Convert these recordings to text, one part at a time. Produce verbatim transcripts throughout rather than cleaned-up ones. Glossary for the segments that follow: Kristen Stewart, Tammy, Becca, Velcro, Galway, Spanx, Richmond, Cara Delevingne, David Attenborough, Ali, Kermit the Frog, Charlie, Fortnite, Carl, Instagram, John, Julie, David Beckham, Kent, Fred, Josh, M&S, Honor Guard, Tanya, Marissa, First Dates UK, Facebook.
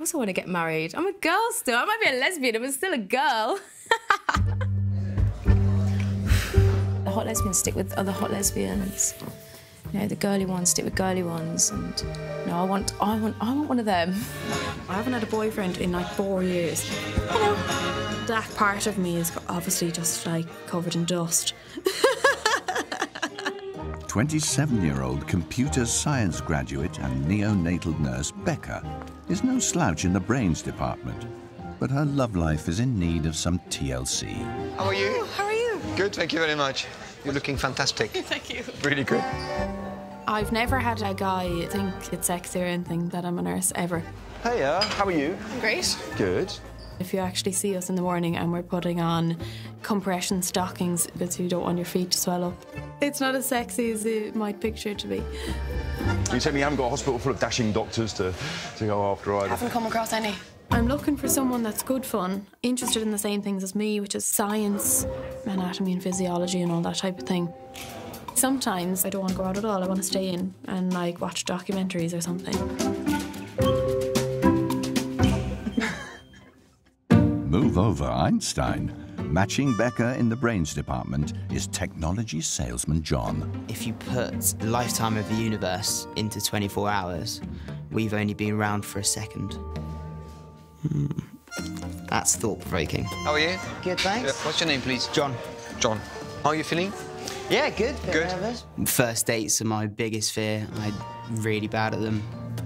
course I want to get married. I'm a girl still. I might be a lesbian, but I'm still a girl. The hot lesbians stick with other hot lesbians. You know, the girly ones stick with girly ones, and you know, I want, I want, I want one of them. I haven't had a boyfriend in like four years. Hello. That part of me is obviously just like covered in dust. twenty-seven-year-old computer science graduate and neonatal nurse Becca is no slouch in the brains department, but her love life is in need of some T L C. How are you? How are you? Good, thank you very much. You're looking fantastic. Thank you. Really good. I've never had a guy think it's sexy or anything that I'm a nurse, ever. Hiya, how are you? I'm great. Good. If you actually see us in the morning and we're putting on compression stockings because you don't want your feet to swell up, it's not as sexy as it might picture it to be. You tell me you haven't got a hospital full of dashing doctors to, to go after either? I haven't come across any. I'm looking for someone that's good fun, interested in the same things as me, which is science, anatomy and physiology and all that type of thing. Sometimes I don't want to go out at all. I want to stay in and, like, watch documentaries or something. Move over, Einstein. Matching Becca in the brains department is technology salesman John. If you put the lifetime of the universe into twenty-four hours, we've only been around for a second. Hmm. That's thought-provoking. How are you? Good, thanks. Uh, what's your name, please? John. John. How are you feeling? Yeah, good. Good. Nervous. First dates are my biggest fear. I'm really bad at them.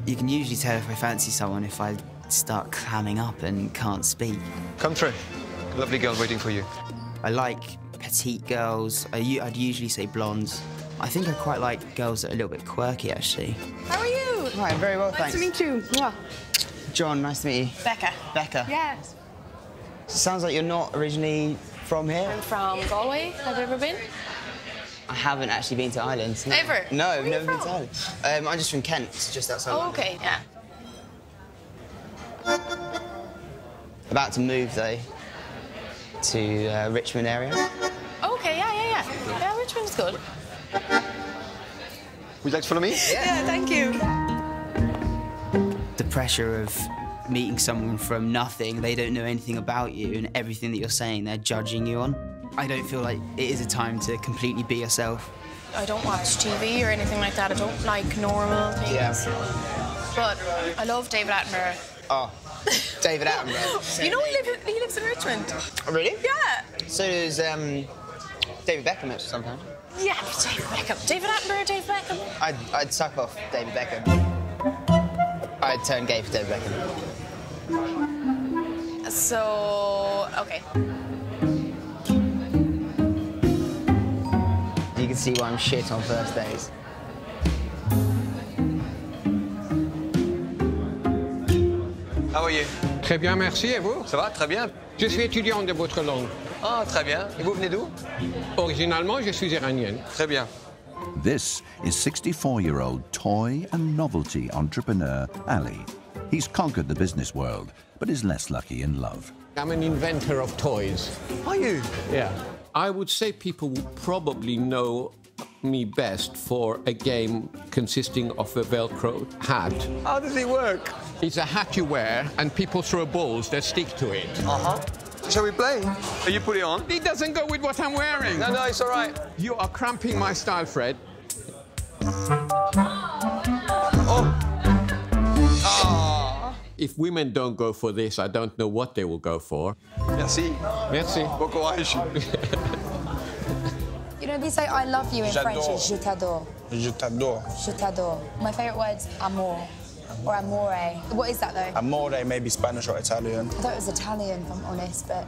You can usually tell if I fancy someone if I start clamming up and can't speak. Come through. Lovely girl waiting for you. I like petite girls. I, I'd usually say blondes. I think I quite like girls that are a little bit quirky, actually. How are you? Hi, I'm very well, nice thanks. Nice to meet you. Mwah. John, nice to meet you. Becca. Becca. Yes. Sounds like you're not originally from here. I'm from Galway. Have you ever been? I haven't actually been to Ireland. No. Ever? No, I've never been to Ireland. Um, I'm just from Kent, just outside London. Oh, OK, yeah. About to move, though, to uh, Richmond area. OK, yeah, yeah, yeah. Yeah, Richmond's good. Would you like to follow me? Yeah, yeah, thank you. The pressure of meeting someone from nothing, they don't know anything about you, and everything that you're saying, they're judging you on. I don't feel like it is a time to completely be yourself. I don't watch T V or anything like that. I don't like normal things. Yeah. But I love David Attenborough. Oh, David Attenborough. You know he, live, he lives in Richmond. Really? Yeah. So does um, David Beckham at some point. Yeah, David Beckham. David Attenborough, David Beckham. I'd, I'd suck off David Beckham. I'd turn gay for David Beckham. So, okay. You can see why I'm shit on first days. How are you? Très bien, merci. Et vous? Ça va, très bien. Je suis étudiante de votre langue. Ah, très bien. Et vous venez d'où? Originalement, je suis iranienne. Très bien. This is sixty-four-year-old toy and novelty entrepreneur Ali. He's conquered the business world, but is less lucky in love. I'm an inventor of toys. Are you? Yeah. I would say people would probably know me best for a game consisting of a Velcro hat. How does it work? It's a hat you wear, and people throw balls that stick to it. Uh-huh. Shall we play? Are you put it on? It doesn't go with what I'm wearing. No, no, it's all right. You are cramping my style, Fred. Oh. Oh. If women don't go for this, I don't know what they will go for. Merci. Merci. Bon courage. You know, they say I love you in French. Je t'adore. Je t'adore. Je t'adore. My favourite word's amour. Or amore. What is that, though? Amore may be Spanish or Italian. I thought it was Italian, if I'm honest, but...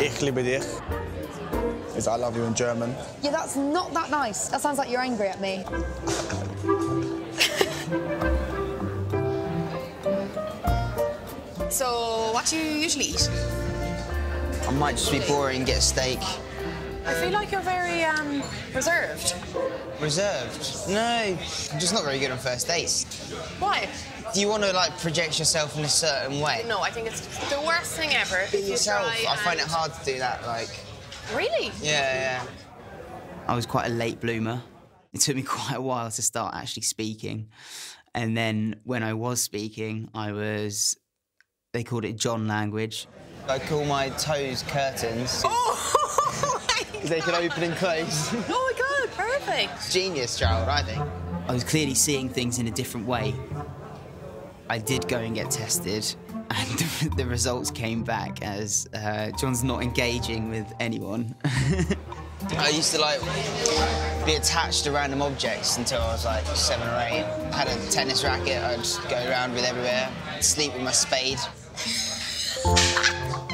Ich liebe dich is I love you in German. Yeah, that's not that nice. That sounds like you're angry at me. So, what do you usually eat? I might just be boring and get a steak. I feel like you're very, um, reserved. Reserved? No, I'm just not very good on first dates. Why? Do you want to, like, project yourself in a certain way? No, I think it's the worst thing ever. Be yourself. I and... find it hard to do that, like... Really? Yeah, yeah. I was quite a late bloomer. It took me quite a while to start actually speaking. And then when I was speaking, I was, they called it John language. I call my toes curtains. Oh, my God. They can open and close. Oh, my God, perfect. Genius child, I think. I was clearly seeing things in a different way. I did go and get tested, and the results came back as uh, John's not engaging with anyone. I used to, like, be attached to random objects until I was, like, seven or eight. I had a tennis racket I'd just go around with everywhere. I'd sleep with my spade.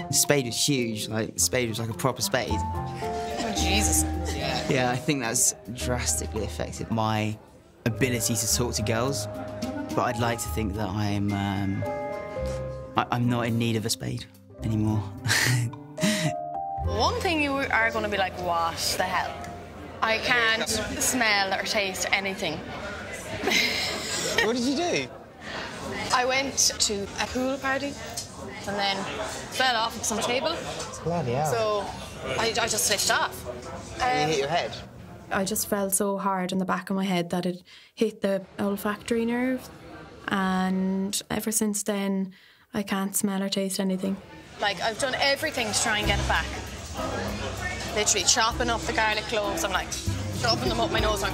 The spade was huge. Like, the spade was like a proper spade. Oh, Jesus. Yeah. Yeah, I think that's drastically affected my ability to talk to girls. But I'd like to think that I'm... Um, I I'm not in need of a spade anymore. One thing you are going to be like, what the hell? I can't smell or taste anything. What did you do? I went to a pool party and then fell off of some table. Bloody hell. So I, I just switched off. Um, you hit your head? I just fell so hard on the back of my head that it hit the olfactory nerve. And ever since then, I can't smell or taste anything. Like, I've done everything to try and get it back. Literally chopping up the garlic cloves. I'm like, chopping them up my nose. I'm,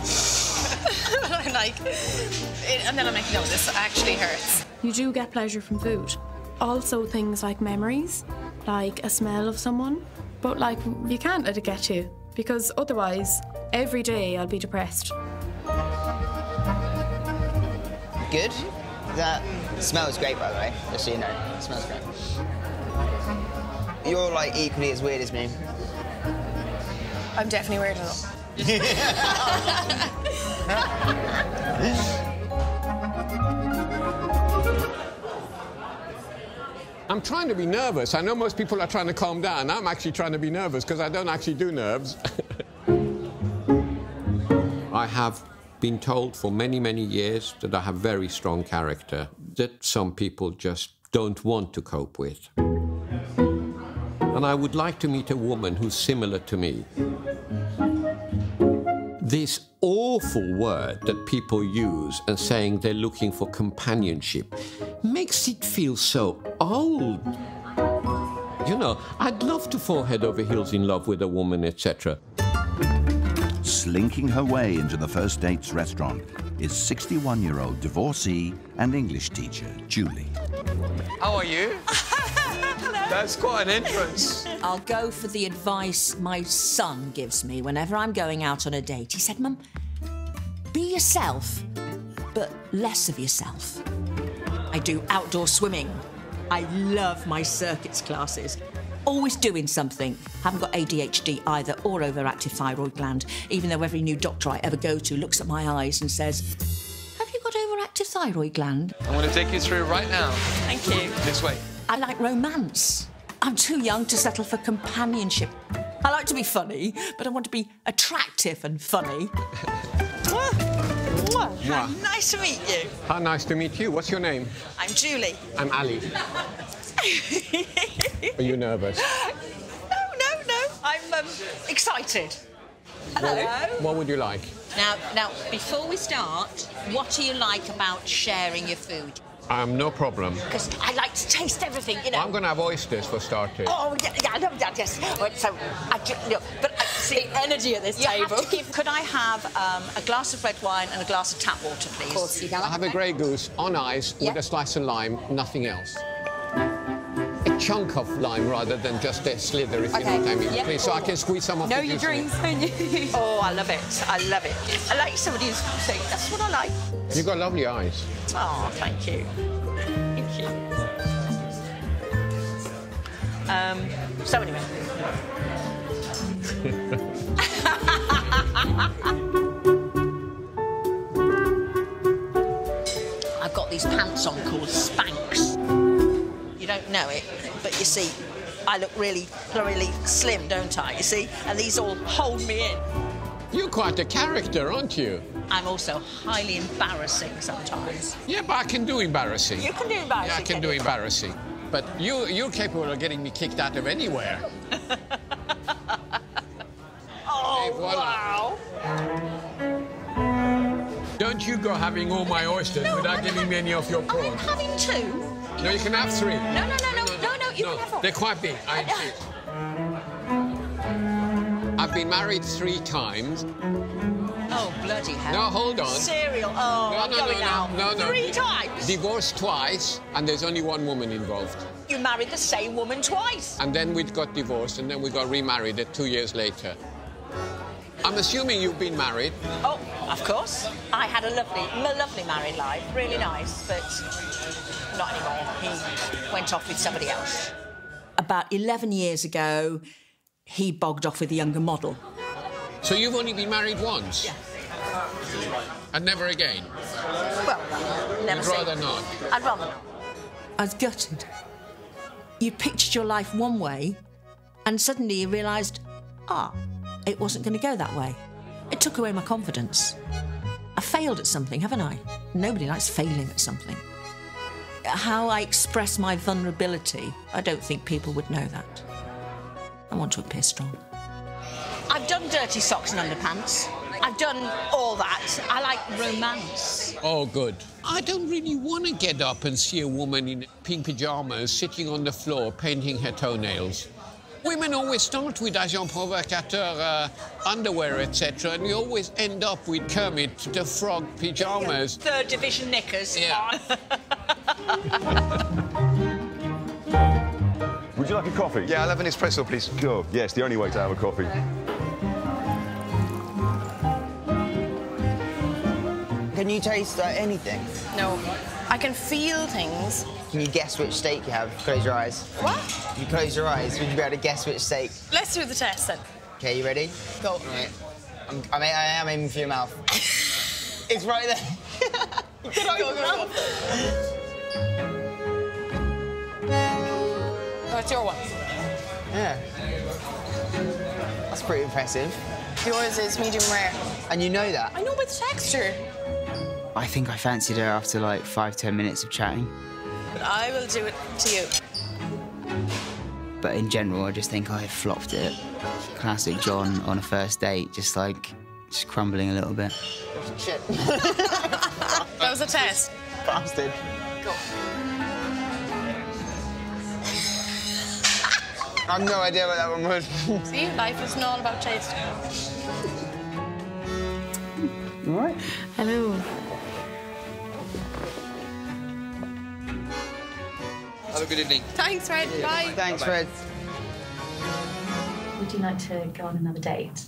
I'm like, it, and then I'm like, no, this actually hurts. You do get pleasure from food. Also things like memories, like a smell of someone. But, like, you can't let it get you, because otherwise, every day I'll be depressed. Good. That smells great, by the way, just so you know. It smells great. You're, like, equally as weird as me. I'm definitely weird enough. I'm trying to be nervous. I know most people are trying to calm down. I'm actually trying to be nervous because I don't actually do nerves. I have been told for many, many years that I have very strong character, that some people just don't want to cope with. And I would like to meet a woman who's similar to me. This awful word that people use and saying they're looking for companionship makes it feel so old. You know, I'd love to fall head over heels in love with a woman, et cetera. Slinking her way into the first date's restaurant is sixty-one-year-old divorcee and English teacher Julie. How are you? That's quite an entrance. I'll go for the advice my son gives me whenever I'm going out on a date. He said, Mum, be yourself, but less of yourself. I do outdoor swimming. I love my circuits classes. Always doing something. Haven't got A D H D either or overactive thyroid gland, even though every new doctor I ever go to looks at my eyes and says, have you got overactive thyroid gland? I'm going to take you through right now. Thank you. This way. I like romance. I'm too young to settle for companionship. I like to be funny, but I want to be attractive and funny. How yeah. nice to meet you. How nice to meet you. What's your name? I'm Julie. I'm Ali. Are you nervous? No, no, no. I'm um, excited. Hello. What, what would you like? Now, now, before we start, what do you like about sharing your food? Um, no problem. Because I like to taste everything, you know. I'm going to have oysters for starters. Oh, yeah, yeah, I love that, yes. So, I do, no, but I see the energy at this you table. Have to give, could I have um, a glass of red wine and a glass of tap water, please? Of course you can. I have a grey goose on ice yeah. with a slice of lime, nothing else. A chunk of lime rather than just a slither, if okay. you know what I mean. Yeah. Please, so I can squeeze some of no, the juice. Know your drinks, don't you? Oh, I love it. I love it. I like somebody who's saying, that's what I like. You've got lovely eyes. Oh, thank you. Thank you. Um, so anyway. I've got these pants on called Spanx. You don't know it, but you see, I look really, really slim, don't I? You see? And these all hold me in. You're quite a character, aren't you? I'm also highly embarrassing sometimes. Yeah, but I can do embarrassing. You can do embarrassing. Yeah, I can do you? embarrassing. But you, you're capable of getting me kicked out of anywhere. Oh, hey, wow. Don't you you go having all my oysters no, without I'm giving me any of your prawns? I'm having two. No, you can have three. No, no, no, no, no, no, no you no, can have four. They're quite big. I insist. I've been married three times. Oh, bloody hell. No, hold on. Cereal. Oh, no, I'm no, going no, now. No, no, no. Three times? Divorced twice, and there's only one woman involved. You married the same woman twice. And then we got divorced, and then we got remarried at two years later. I'm assuming you've been married. Oh, of course. I had a lovely, a lovely married life. Really yeah. nice, but not anymore. He went off with somebody else. About eleven years ago, he bogged off with a younger model. So you've only been married once? Yes. And never again? Well, never. You'd rather not? I'd rather not. I was gutted. You pictured your life one way and suddenly you realised, ah, it wasn't going to go that way. It took away my confidence. I failed at something, haven't I? Nobody likes failing at something. How I express my vulnerability, I don't think people would know that. I want to appear strong. I've done dirty socks and underpants. I've done all that. I like romance. Oh, good. I don't really want to get up and see a woman in pink pyjamas sitting on the floor painting her toenails. Women always start with agent provocateur uh, underwear, et cetera, and we always end up with Kermit the Frog pyjamas. Yeah, third division knickers. Yeah. Would you like a coffee? Yeah, I'll have an espresso, please. Sure. Yes, the only way to have a coffee. Can you taste uh, anything? No. I can feel things. Can you guess which steak you have? Close your eyes. What? If you close your eyes, would you be able to guess which steak? Let's do the test, then. OK, you ready? Go. Right. I'm, I'm, I am aiming for your mouth. It's right there. You can open your mouth. That's your one. Yeah. That's pretty impressive. Yours is medium rare. And you know that? I know by the texture. I think I fancied her after, like, five, ten minutes of chatting. But I will do it to you. But in general, I just think I flopped it. Classic John on a first date, just, like, just crumbling a little bit. Shit. That was a test. Bastard. Go. I've no idea what that one was. See? Life is not about taste. All right. Hello. Have a good evening. Thanks, Fred. Yeah, bye. bye. Thanks, bye -bye. Fred. Would you like to go on another date?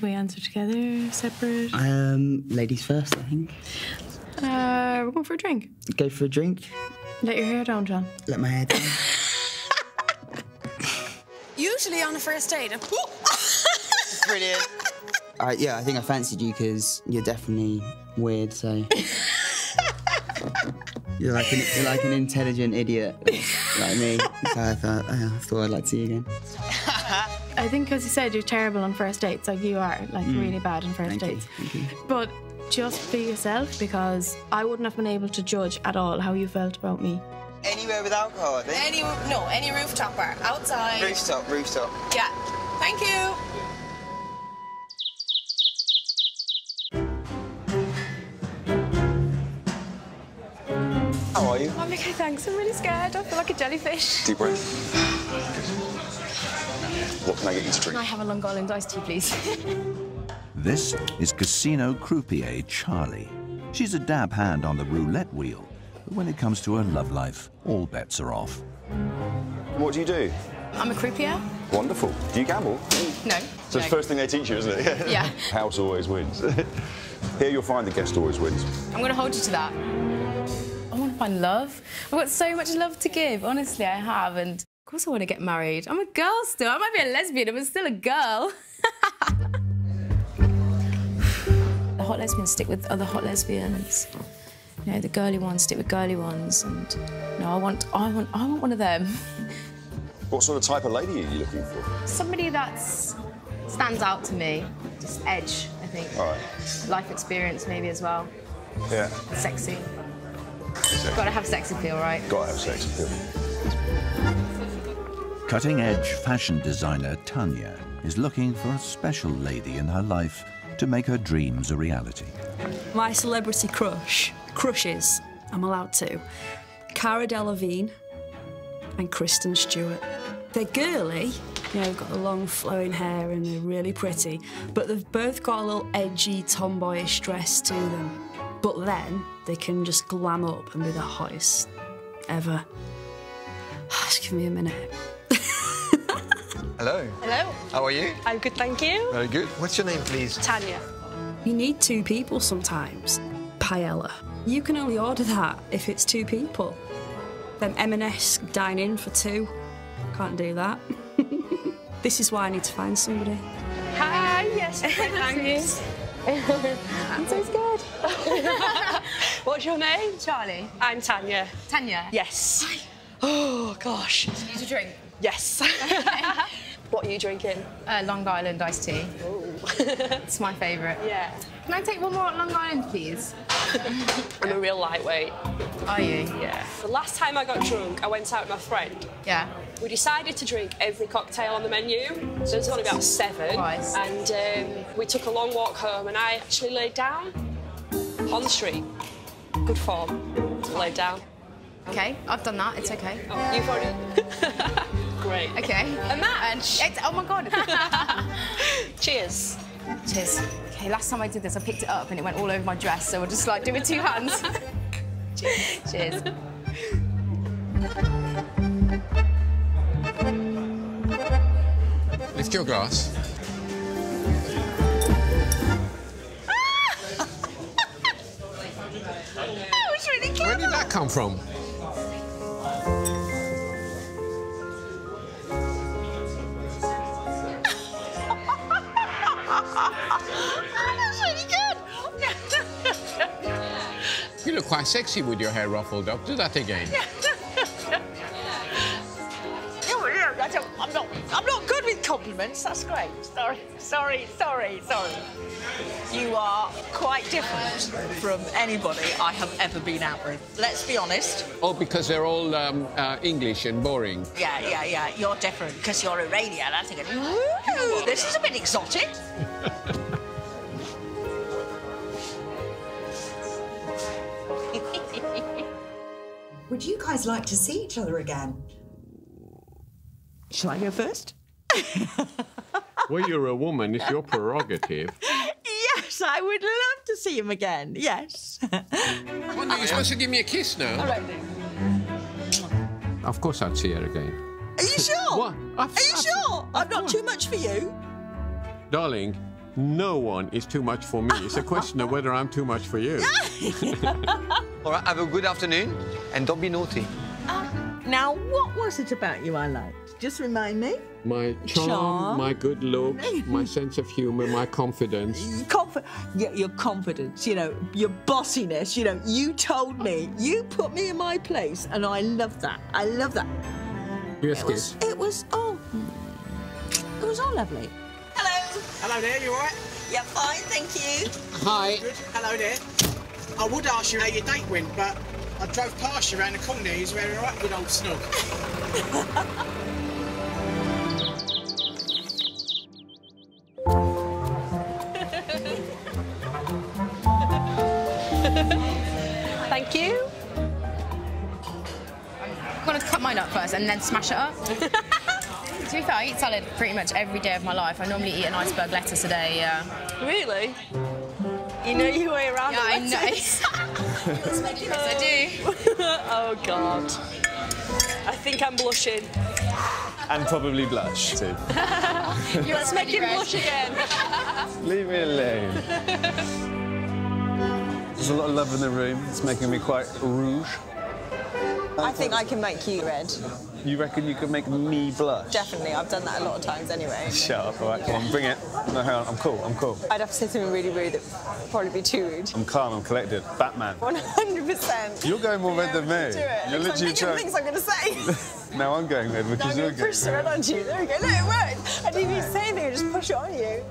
We answer together, separate? Um, ladies first, I think. Uh, we're going for a drink. Go for a drink. Let your hair down, John. Let my hair down. Usually on a first date. Brilliant. Uh, yeah, I think I fancied you because you're definitely weird, so... You're like, an, you're like an intelligent idiot, like me. So I thought, oh, I thought I'd like to see you again. I think, as you said, you're terrible on first dates. Like, you are, like, mm. really bad on first Thank dates. You. Thank you. But just be yourself, because I wouldn't have been able to judge at all how you felt about me. Anywhere with alcohol, I think? Any, no, any rooftop bar, outside. Rooftop, rooftop. Yeah. Thank you. How are you? I'm okay, thanks. I'm really scared. I feel like a jellyfish. Deep breath. What can I get you to drink? Can I have a Long Island iced tea, please? This is casino croupier Charlie. She's a dab hand on the roulette wheel, but when it comes to her love life, all bets are off. What do you do? I'm a croupier. Wonderful. Do you gamble? No. So no. It's the first thing they teach you, isn't it? Yeah. House always wins. Here you'll find the guest always wins. I'm going to hold you to that. Find love. I've got so much love to give, honestly, I have, and of course I want to get married. I'm a girl still. I might be a lesbian, but still a girl. The hot lesbians stick with other hot lesbians. You know, the girly ones stick with girly ones, and you know, I want, I want, I want one of them. What sort of type of lady are you looking for? Somebody that stands out to me, just edge, I think. All right. Life experience, maybe as well. Yeah. Sexy. Sex. Gotta have sex appeal, right? Gotta have sex appeal. Cutting-edge fashion designer Tanya is looking for a special lady in her life to make her dreams a reality. My celebrity crush, crushes, I'm allowed to, Cara Delevingne and Kristen Stewart. They're girly, you know, got the long flowing hair and they're really pretty, but they've both got a little edgy, tomboyish dress to them. But then they can just glam up and be the hottest ever. Just give me a minute. Hello. Hello. How are you? I'm good, thank you. Very good. What's your name, please? Tanya. You need two people sometimes. Paella. You can only order that if it's two people. Then M and S dine in for two. Can't do that. This is why I need to find somebody. Hi, yes, thanks. I'm so scared. What's your name? Charlie. I'm Tanya. Tanya? Yes. Hi. Oh, gosh. Do you need a drink? Yes. Okay. What are you drinking? Uh, Long Island iced tea. Ooh. It's my favourite. Yeah. Can I take one more at Long Island, please? I'm a real lightweight. Are you? Yeah. The last time I got drunk, I went out with my friend. Yeah. We decided to drink every cocktail on the menu, so there's only about seven. Twice. And um, we took a long walk home, and I actually laid down on the street. Good form. Laid down. Okay, I've done that. It's okay. Oh, you've already. Great. Okay. A match. It's, oh my god. Cheers. Cheers. Okay, last time I did this, I picked it up and it went all over my dress, so we'll just like do it with two hands. Cheers. Cheers. Lift your glass. Where did that come from? That's really good. You look quite sexy with your hair ruffled up. Do that again. I'm not. I'm not good with compliments. That's great. Sorry, sorry, sorry, sorry. You are quite different from anybody I have ever been out with. Let's be honest. Oh, because they're all um, uh, English and boring. Yeah, yeah, yeah. You're different because you're Iranian. I think. Ooh, this is a bit exotic. Would you guys like to see each other again? Shall I go first? Well, you're a woman. It's your prerogative. Yes, I would love to see him again. Yes. Well, no, you're supposed to give me a kiss now. All right, then. Of course I'd see her again. Are you sure? What? I've, Are you I've, sure? I've, I'm not too much for you. Darling, no one is too much for me. It's a question of whether I'm too much for you. All right, have a good afternoon and don't be naughty. Uh, now, what was it about you I liked? Just remind me. My charm, charm. My good looks, my sense of humour, my confidence. Conf yeah, your confidence, you know, your bossiness, you know, you told me, you put me in my place, and I love that. I love that. Yes, it was, it was all... It was all lovely. Hello. Hello, dear, you all right? Yeah, fine, thank you. Hi. Good. Hello, dear. I would ask you how your date went, but I drove past you around the corner, you were wearing a right good old snug. Thank you. I'm going to cut mine up first and then smash it up. To be fair, I eat salad pretty much every day of my life. I normally eat an iceberg lettuce a day, yeah. Really? You know your way around. Yeah, I know. I do. Oh, God. I think I'm blushing. And probably blush, too. Let's make him blush again. Leave me alone. There's a lot of love in the room. It's making me quite rouge. I think I can make you red. You reckon you could make me blush? Definitely. I've done that a lot of times anyway. Shut up. All right, come on, bring it. No, hang on. I'm cool. I'm cool. I'd have to say something really rude that would probably be too rude. I'm calm. I'm collected. Batman. one hundred percent. You're going more red than me. You're literally trying. Things I'm going to say. Now I'm going red because you're going. Push the red on you. There we go. No, it worked. I didn't even say anything. I just push it on you.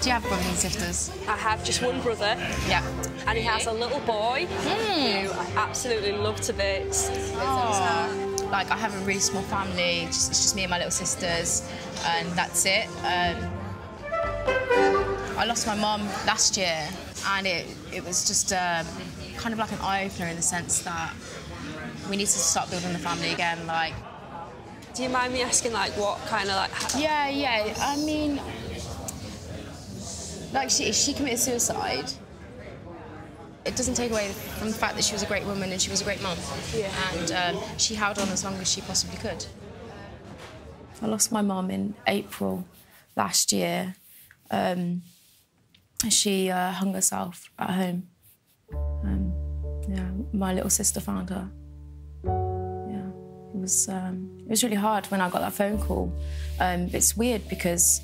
Do you have brothers and sisters? I have just one brother. Yeah. And he has a little boy mm. who I absolutely love to bits. Oh. Like, I have a really small family. It's just me and my little sisters, and that's it. Um, I I lost my mum last year, and it, it was just um, kind of like an eye-opener in the sense that we need to start building the family again, like... Do you mind me asking, like, what kind of, like... How... Yeah, yeah, I mean... Like, she, she committed suicide. It doesn't take away from the fact that she was a great woman and she was a great mum. Yeah. And um, she held on as long as she possibly could. I lost my mum in April last year. Um, she uh, hung herself at home. Um, yeah, my little sister found her. Yeah, it was um, it was really hard when I got that phone call. Um, it's weird because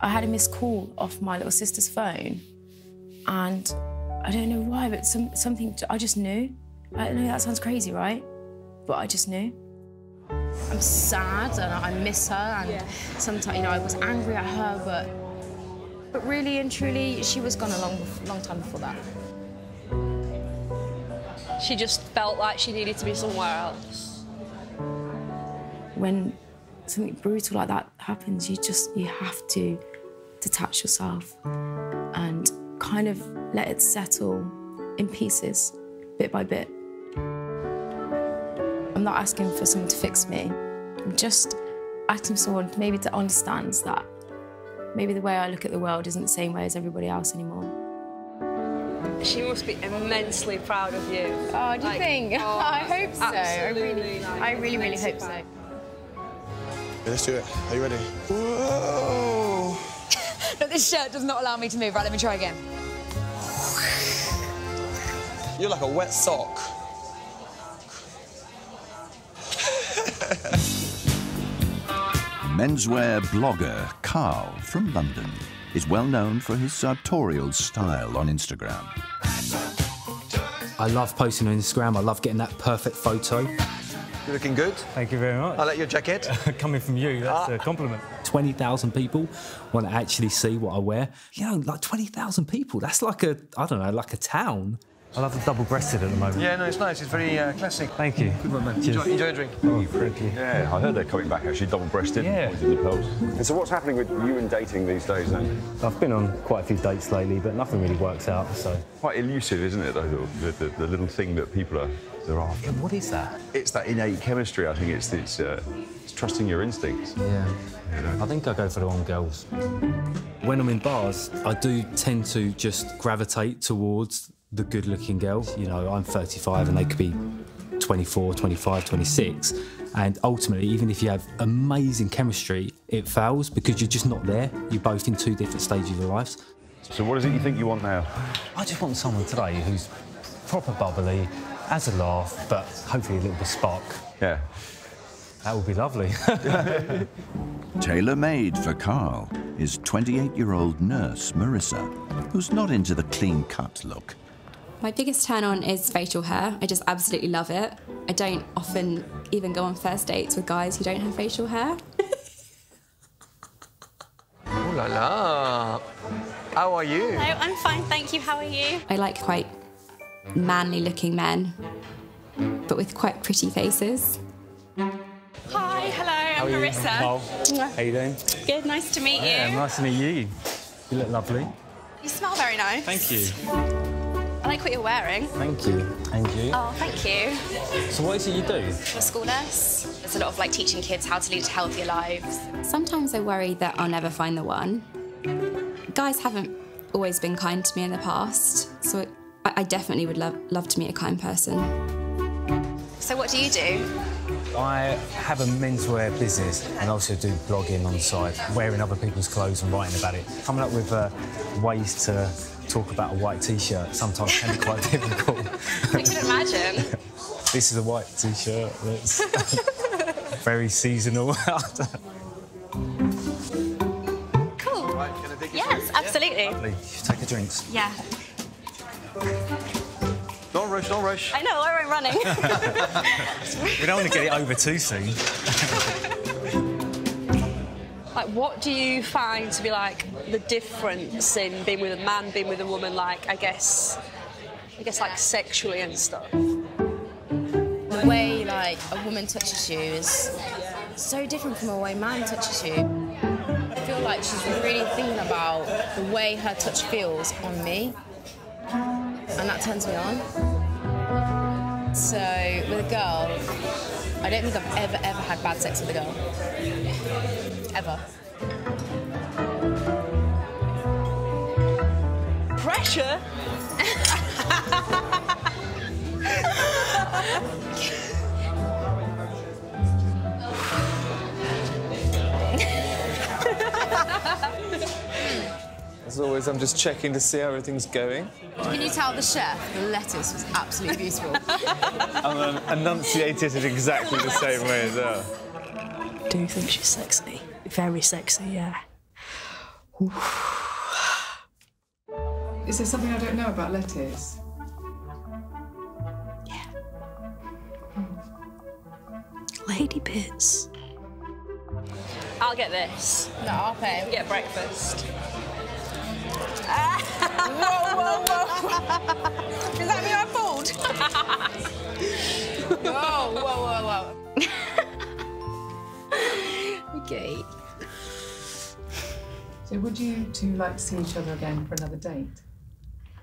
I had a missed call off my little sister's phone, and I don't know why, but some something I just knew. I don't know. That sounds crazy, right? But I just knew. I'm sad and I miss her, and yeah. sometimes, you know, I was angry at her, but but really and truly, she was gone a long, long time before that. She just felt like she needed to be somewhere else. When something brutal like that happens, you just, you have to detach yourself and kind of let it settle in pieces, bit by bit. I'm not asking for someone to fix me. I'm just asking someone maybe to understand that maybe the way I look at the world isn't the same way as everybody else anymore. She must be immensely proud of you. Oh, do you like, think? Oh, I hope so. I really, like, I really, really hope proud. so. Yeah, let's do it. Are you ready? Whoa! Look, this shirt does not allow me to move. Right, let me try again. You're like a wet sock. Menswear blogger Carl from London is well known for his sartorial style on Instagram. I love posting on Instagram. I love getting that perfect photo. You're looking good. Thank you very much. I like your jacket. Coming from you, that's ah. a compliment. twenty thousand people want to actually see what I wear. You know, like twenty thousand people. That's like a, I don't know, like a town. I love the double-breasted at the moment. Yeah, no, it's nice. It's very uh, classic. Thank you. Good one, man. Enjoy, enjoy a drink. Oh, thank you. Yeah, I heard they're coming back, actually, double-breasted. Yeah. The pearls. And so what's happening with you and dating these days, then? I've been on quite a few dates lately, but nothing really works out, so... Quite elusive, isn't it, though, the, the, the little thing that people are... They're after. Yeah, what is that? It's that innate chemistry, I think. It's, it's, uh, it's trusting your instincts. Yeah. You know? I think I go for the wrong girls. When I'm in bars, I do tend to just gravitate towards the good-looking girls. You know, I'm thirty-five and they could be twenty-four, twenty-five, twenty-six. And ultimately, even if you have amazing chemistry, it fails because you're just not there. You're both in two different stages of your lives. So what is it you think you want now? I just want someone today who's proper bubbly, has a laugh, but hopefully a little bit of spark. Yeah. That would be lovely. Tailor-made for Carl is twenty-eight-year-old nurse Marissa, who's not into the clean-cut look. My biggest turn-on is facial hair. I just absolutely love it. I don't often even go on first dates with guys who don't have facial hair. Ooh la la! How are you? Hello, I'm fine, thank you. How are you? I like quite manly-looking men, but with quite pretty faces. Hi, hello, I'm Marissa. How are you? How you doing? Good, nice to meet you. Yeah, nice to meet you. You look lovely. You smell very nice. Thank you. I like what you're wearing. Thank you. And you? Oh, thank you. So what is it you do? I'm a school nurse. There's a lot of, like, teaching kids how to lead healthier lives. Sometimes I worry that I'll never find the one. Guys haven't always been kind to me in the past, so I, I definitely would love, love to meet a kind person. So what do you do? I have a menswear business and also do blogging on the side, wearing other people's clothes and writing about it. Coming up with uh, ways to talk about a white T-shirt sometimes can be quite difficult. I can imagine. This is a white T-shirt that's very seasonal. Cool. Right, can I dig yes, absolutely. Yeah. Lovely. Take the drinks. Yeah. Don't rush, don't rush. I know, I won't running. We don't want to get it over too soon. Like, what do you find to be, like, the difference in being with a man, being with a woman, like, I guess, I guess, like, sexually and stuff? The way, like, a woman touches you is so different from the way a man touches you. feel like she's really thinking about the way her touch feels on me, and that turns me on. So with a girl, I don't think I've ever, ever had bad sex with a girl. Ever. Pressure? As always, I'm just checking to see how everything's going. Can you tell the chef the lettuce was absolutely beautiful? And then enunciate it in exactly the same way as well. I do think she's sexy. Very sexy, yeah. Oof. Is there something I don't know about lettuce? Yeah. Mm. Lady bits. I'll get this. No, I'll pay. We'll get breakfast. Whoa, whoa, whoa! Does that mean I fooled? Whoa, whoa, whoa, whoa. Okay. So would you two like to see each other again for another date?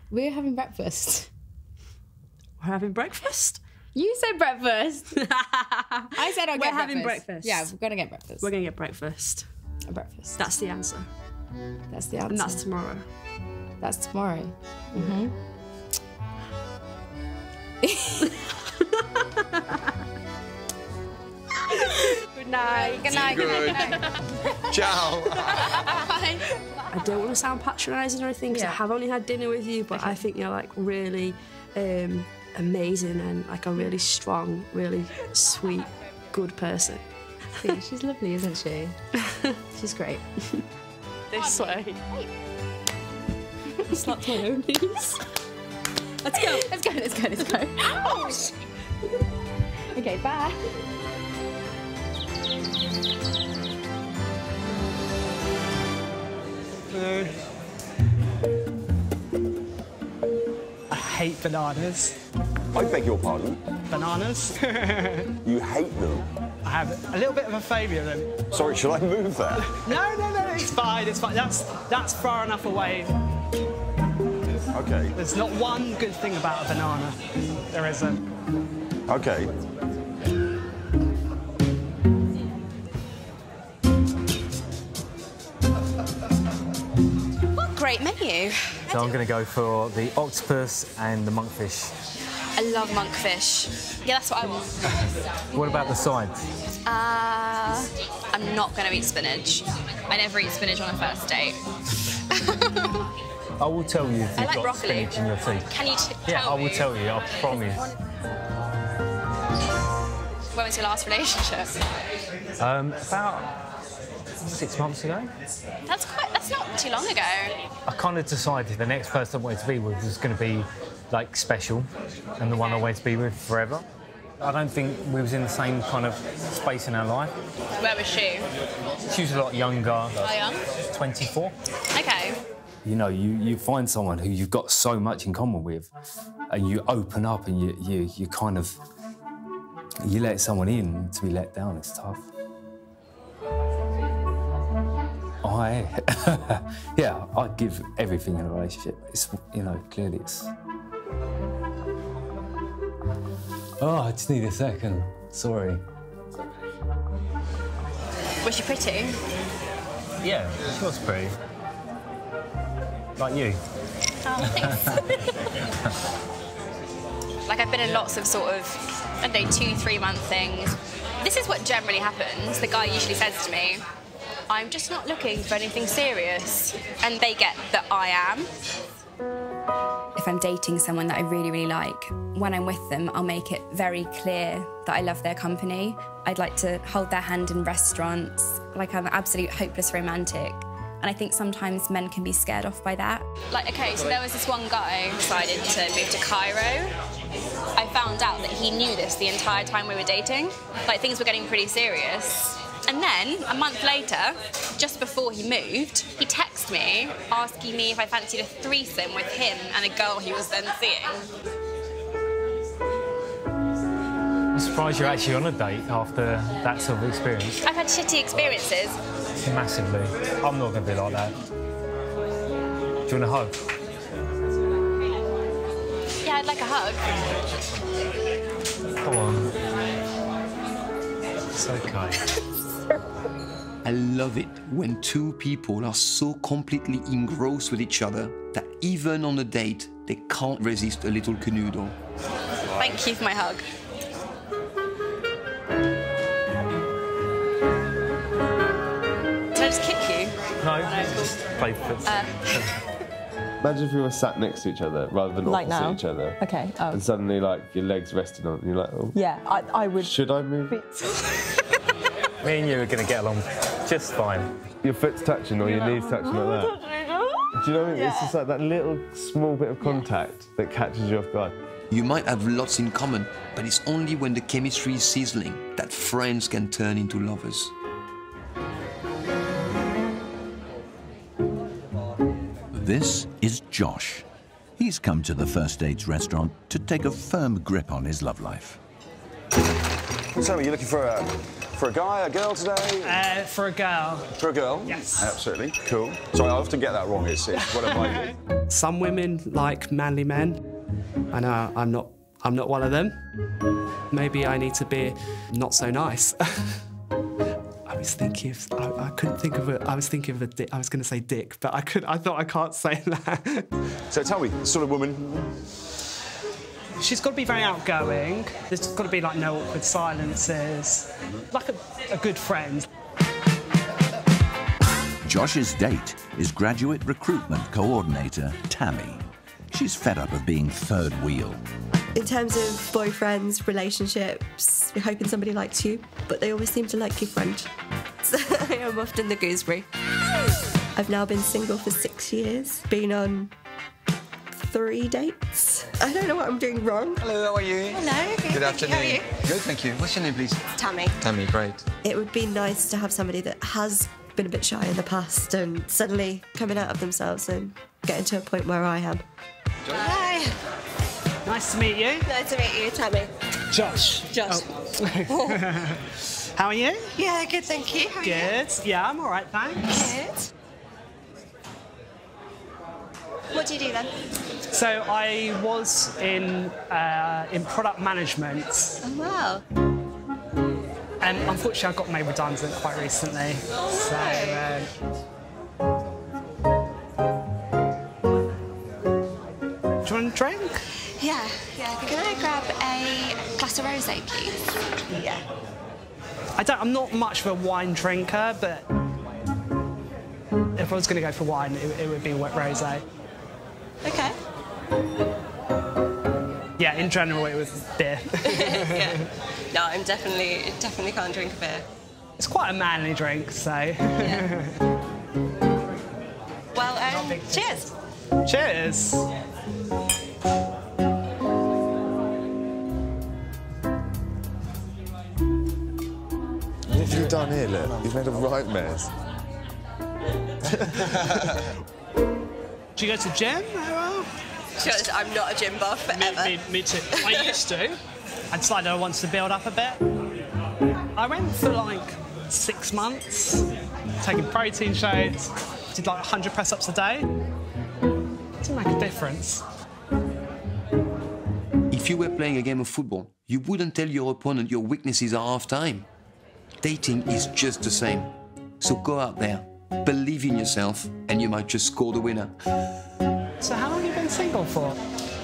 We're having breakfast. We're having breakfast? You said breakfast. I said I'll get breakfast. We're having breakfast. Yeah, we're going to get breakfast. We're going to get breakfast. A breakfast. That's the answer. That's the answer. And that's tomorrow. That's tomorrow. Mm-hmm. Good night. Good night. Good night. Ciao. Bye. I don't want to sound patronising or anything because yeah. I have only had dinner with you, but okay. I think you're like really um, amazing and like a really strong, really sweet, good person. See, she's lovely, isn't she? She's great. This way. I slapped my own knees. Let's go. Let's go, let's go, let's go. Oh, shit. Okay, bye. No. I hate bananas. I beg your pardon? Bananas. You hate them? I have a little bit of a phobia of them. Sorry, should I move there? No, no, no, it's fine, it's fine. That's, that's far enough away. Okay. There's not one good thing about a banana. There isn't. Okay. What great menu. So I'm going to go for the octopus and the monkfish. I love monkfish. Yeah, that's what I want. What about the sides? Uh, I'm not going to eat spinach. I never eat spinach on a first date. I will tell you if you've like got broccoli. Spinach in your teeth. Can you t yeah, tell I will me? Tell you, I promise. When was your last relationship? Um, about six months ago. That's quite, that's not too long ago. I kind of decided the next person I wanted to be with was going to be like special, and the one I wait to be with forever. I don't think we was in the same kind of space in our life. Where was she? She was a lot younger. How young? twenty-four. Okay. You know, you, you find someone who you've got so much in common with, and you open up and you, you, you kind of... You let someone in, to be let down, it's tough. I... yeah, I give everything in a relationship. It's, you know, clearly it's... Oh, I just need a second. Sorry. Was she pretty? Yeah, she was pretty. Like you. Oh, thanks. Like, I've been in lots of sort of, I don't know, two, three-month things. This is what generally happens. The guy usually says to me, I'm just not looking for anything serious. And they get that I am. If I'm dating someone that I really, really like, when I'm with them, I'll make it very clear that I love their company. I'd like to hold their hand in restaurants, like I'm an absolute hopeless romantic. And I think sometimes men can be scared off by that. Like, OK, so there was this one guy who decided to move to Cairo. I found out that he knew this the entire time we were dating. Like, things were getting pretty serious. And then, a month later, just before he moved, he texted me asking me if I fancied a threesome with him and a girl he was then seeing. I'm surprised you're actually on a date after that sort of experience. I've had shitty experiences, Massively. I'm not going to be like that. Do you want a hug? Yeah, I'd like a hug. Come on. So kind. I love it when two people are so completely engrossed with each other that even on a date, they can't resist a little canoodle. Thank you for my hug. Did I just kick you? No, no. Just play footsie. Uh. Imagine if we were sat next to each other rather than like opposite now. each other. Okay. Oh. And suddenly, like, your legs rested on, and you're like, oh. Yeah, I, I would. Should I move? Me and you are going to get along just fine. Your foot's touching or your yeah. knee's touching like that. Do you know what I mean? Yeah. It's just like that little small bit of contact yeah. that catches you off guard. You might have lots in common, but it's only when the chemistry is sizzling that friends can turn into lovers. This is Josh. He's come to the First Dates restaurant to take a firm grip on his love life. Tell me, you're looking for a... For a guy, a girl today? Uh, for a girl. For a girl? Yes. Absolutely. Cool. Sorry, I often get that wrong. It's, it's what am I? Some women like manly men, and uh, I'm not. I'm not one of them. Maybe I need to be not so nice. I was thinking of. I, I couldn't think of it. I was thinking of a dick. I was going to say dick, but I could. I thought I can't say that. So tell me, sort of woman. She's got to be very outgoing. There's got to be, like, no awkward silences. Like a, a good friend. Josh's date is graduate recruitment coordinator Tammy. She's fed up of being third wheel. In terms of boyfriends, relationships, you're hoping somebody likes you, but they always seem to like your friend. So I am often the gooseberry. I've now been single for six years, been on... three dates. I don't know what I'm doing wrong. Hello, how are you? Hello. Good, good afternoon. You, how are you? Good, thank you. What's your name, please? Tammy. Tammy, great. It would be nice to have somebody that has been a bit shy in the past and suddenly coming out of themselves and getting to a point where I am. Josh. Hi. Nice to meet you. Nice to meet you, Tammy. Josh. Josh. Oh. How are you? Yeah, good, thank you. How are good. You? Yeah, I'm all right, thanks. Good. What do you do then? So I was in uh, in product management. Oh, wow. And unfortunately, I got made redundant quite recently. Oh, so, uh... Do you want a drink? Yeah, yeah. Can I grab a glass of rosé, please? Yeah. I don't. I'm not much of a wine drinker, but if I was going to go for wine, it, it would be wet rosé. Okay. Yeah, in general it was beer. Yeah. No, I'm definitely definitely can't drink a beer. It's quite a manly drink, so. Yeah. Well, um, cheers. Cheers. What have you done here, look? You've made a right mess. Do you go to the gym? Well, just, I'm not a gym buff, ever. Me, me, me too. I used to. I decided I wanted to build up a bit. I went for, like, six months, taking protein shakes, did, like, a hundred press-ups a day. It didn't make a difference. If you were playing a game of football, you wouldn't tell your opponent your weaknesses are half-time. Dating is just the same. So go out there. Believe in yourself, and you might just score the winner. So how long have you been single for?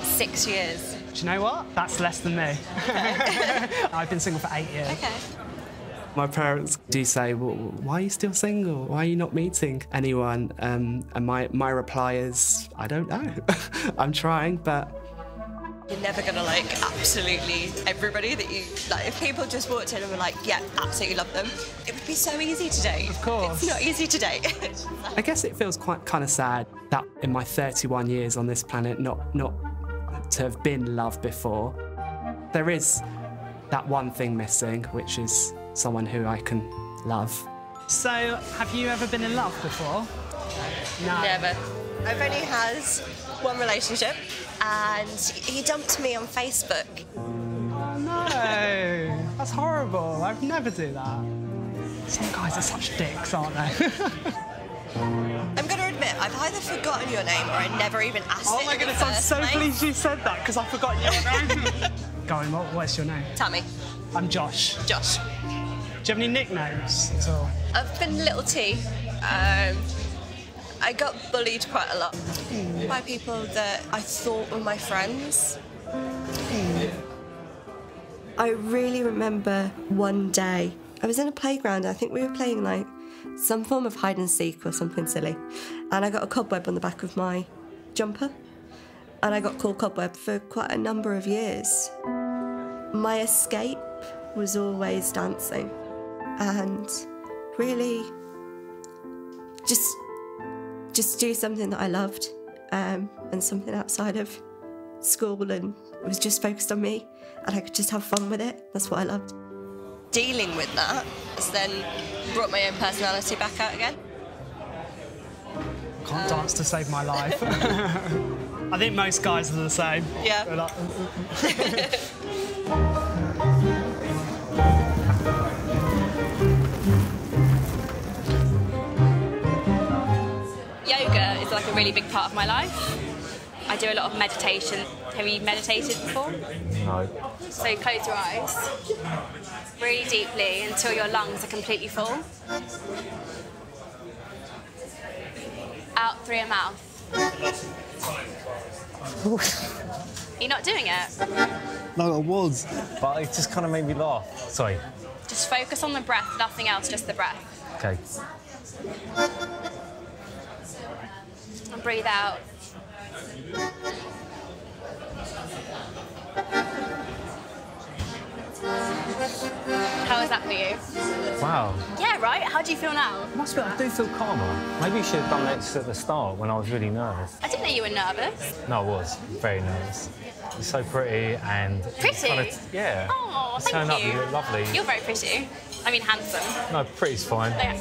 Six years. Do you know what? That's less than me. Okay. I've been single for eight years. Okay. My parents do say, well, why are you still single? Why are you not meeting anyone? Um, and my, my reply is, I don't know. I'm trying, but... You're never going to like absolutely everybody that you... Like, if people just walked in and were like, yeah, absolutely love them, it would be so easy to date. Of course. It's not easy to date. I guess it feels quite kind of sad that in my thirty-one years on this planet, not, not to have been loved before. There is that one thing missing, which is someone who I can love. So, have you ever been in love before? No. Never. I've only had one relationship. And he dumped me on Facebook. Oh, no. That's horrible. I'd never do that. Some guys are such dicks, aren't they? I'm going to admit, I've either forgotten your name or I never even asked oh it. Oh my goodness, I'm so name. pleased you said that because I forgot your name. Going, what, what's your name? Tammy. I'm Josh. Josh. Do you have any nicknames at all? I've been Little T. Um, I got bullied quite a lot mm. by people that I thought were my friends. Mm. I really remember one day, I was in a playground, I think we were playing like some form of hide and seek or something silly, and I got a cobweb on the back of my jumper, and I got called cobweb for quite a number of years. My escape was always dancing, and really just just do something that I loved um, and something outside of school, and it was just focused on me and I could just have fun with it. That's what I loved. Dealing with that has then brought my own personality back out again. Can't um. dance to save my life. I think most guys are the same. Yeah. They're like, yoga is like a really big part of my life. I do a lot of meditation. Have you meditated before? No. So close your eyes really deeply until your lungs are completely full. Out through your mouth. You're not doing it? No, I was, but it just kind of made me laugh. Sorry. Just focus on the breath, nothing else, just the breath. Okay. And breathe out. How is that for you? Wow. Yeah, right? How do you feel now? I must be, I do feel calmer. Maybe you should have done that at the start when I was really nervous. I didn't know you were nervous. No, I was. Very nervous. You're so pretty and... Pretty? Kind of, yeah. Oh, thank you. You look lovely. You're very pretty. I mean, handsome. No, pretty's fine. Yeah.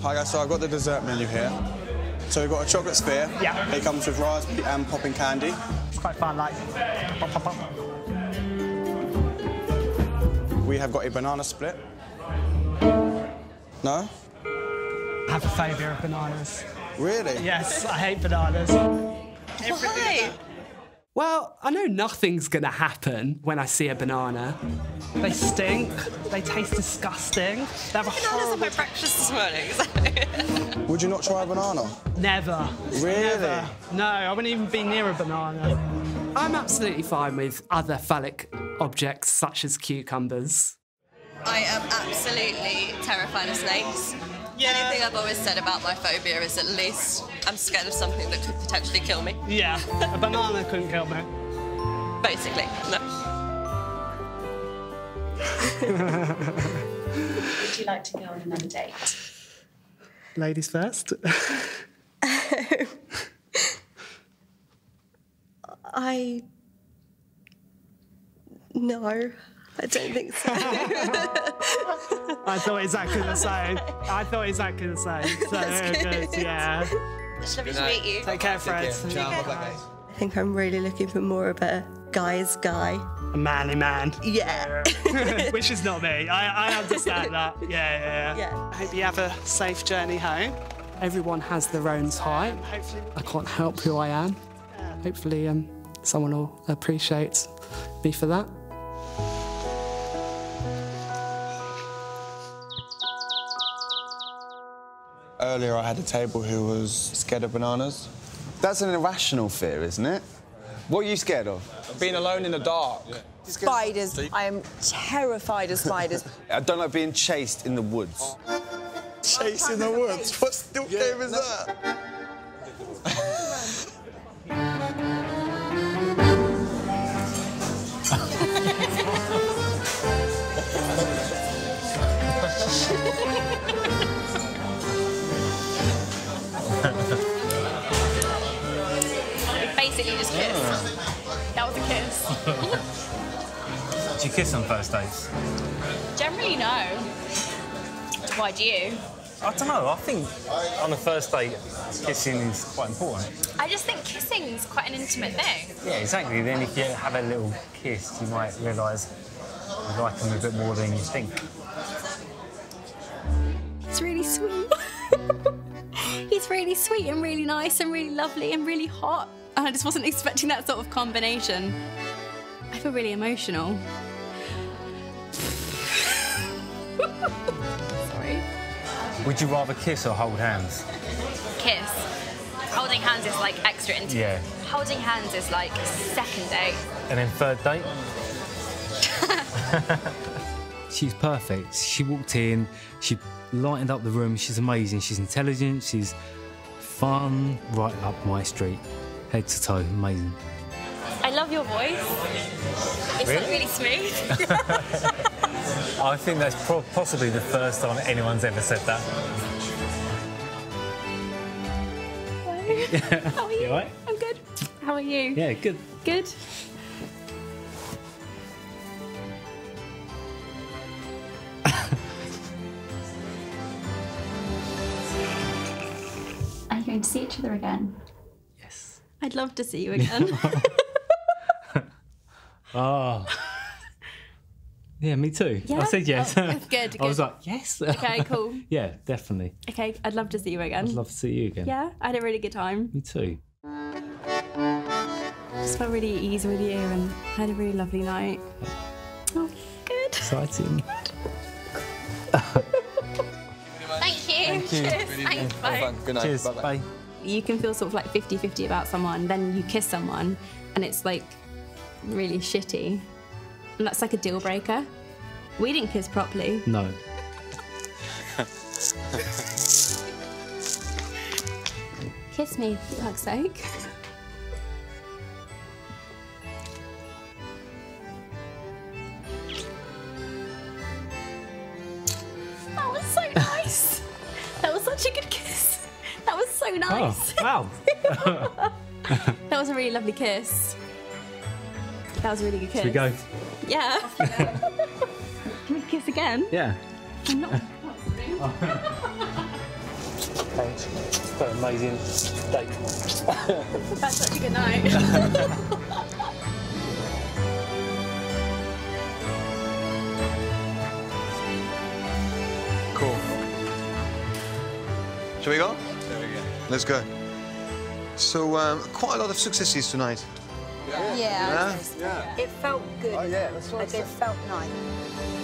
Hi guys, so I've got the dessert menu here. So we've got a chocolate sphere. Yeah. It comes with raspberry and popping candy. It's quite fun, like pop, pop, pop. We have got a banana split. No? I have a phobia of bananas. Really? Yes, I hate bananas. Why? Well, I know nothing's gonna happen when I see a banana. They stink. They taste disgusting. They have a bananas on my breakfast this morning. So. Would you not try a banana? Never. Really? Never. No, I wouldn't even be near a banana. I'm absolutely fine with other phallic objects such as cucumbers. I am absolutely terrified of snakes. Yeah. Anything I've always said about my phobia is at least I'm scared of something that could potentially kill me. Yeah, a banana couldn't kill me. Basically, no. Would you like to go on another date? Ladies first. I... No, I don't think so. I thought exactly the same. I thought exactly the same. So That's good. good, yeah. It's lovely to meet you. Take care, Fred. Take care. I think I'm really looking for more of a guy's guy. A manly man. Yeah. Which is not me. I, I understand that. Yeah, yeah, yeah, yeah. I hope you have a safe journey home. Everyone has their own time. Um, hopefully... I can't help who I am. Yeah. Hopefully um, someone will appreciate me for that. Earlier I had a table who was scared of bananas. That's an irrational fear, isn't it? What are you scared of? Being alone in the dark. Spiders. I am terrified of spiders. I don't like being chased in the woods. Chased in the woods? What still yeah, game is no. that? Just kiss. Yeah. That was a kiss. Do you kiss on first dates? Generally, no. Why do you? I don't know. I think on a first date, kissing is quite important. I just think kissing is quite an intimate thing. Yeah, exactly. Then if you have a little kiss, you might realise you like them a bit more than you think. It's really sweet. He's really sweet and really nice and really lovely and really hot. And I just wasn't expecting that sort of combination. I feel really emotional. Sorry. Would you rather kiss or hold hands? Kiss. Holding hands is like extra intimate. Yeah. Holding hands is like second date. And then third date? She's perfect. She walked in, she lightened up the room, she's amazing, she's intelligent, she's fun, right up my street. Head to toe, amazing. I love your voice. It's really, like really smooth. I think that's pro possibly the first time anyone's ever said that. Hello. How are you? You all right? I'm good. How are you? Yeah, good. Good. Are you going to see each other again? Yes. I'd love to see you again. Oh. Yeah, me too. Yeah? I said yes. Oh, good, good. I was like, yes. Okay, cool. Yeah, definitely. Okay, I'd love to see you again. I'd love to see you again. Yeah, I had a really good time. Me too. I just felt really at ease with you and had a really lovely night. Oh, good. Exciting. Good. Thank you. Thank you. Cheers. Thanks, bye. Good night. Cheers. Bye. Bye. You can feel sort of like fifty fifty about someone, then you kiss someone, and it's like really shitty. And that's like a deal breaker. We didn't kiss properly. No. Kiss me, for fuck's sake. That was so nice. That was such a good kiss. That was so nice. Oh, wow. That was a really lovely kiss. That was a really good kiss. Should we go? Yeah. Can we kiss again? Yeah. I'm not. Thanks. It's an amazing date. That's such a good night. Cool. Shall we go? There we go. Let's go. So, um, quite a lot of successes tonight. Yeah. Yeah. Yeah. Yeah. It felt good. Oh, yeah, that's what I did. It felt nice.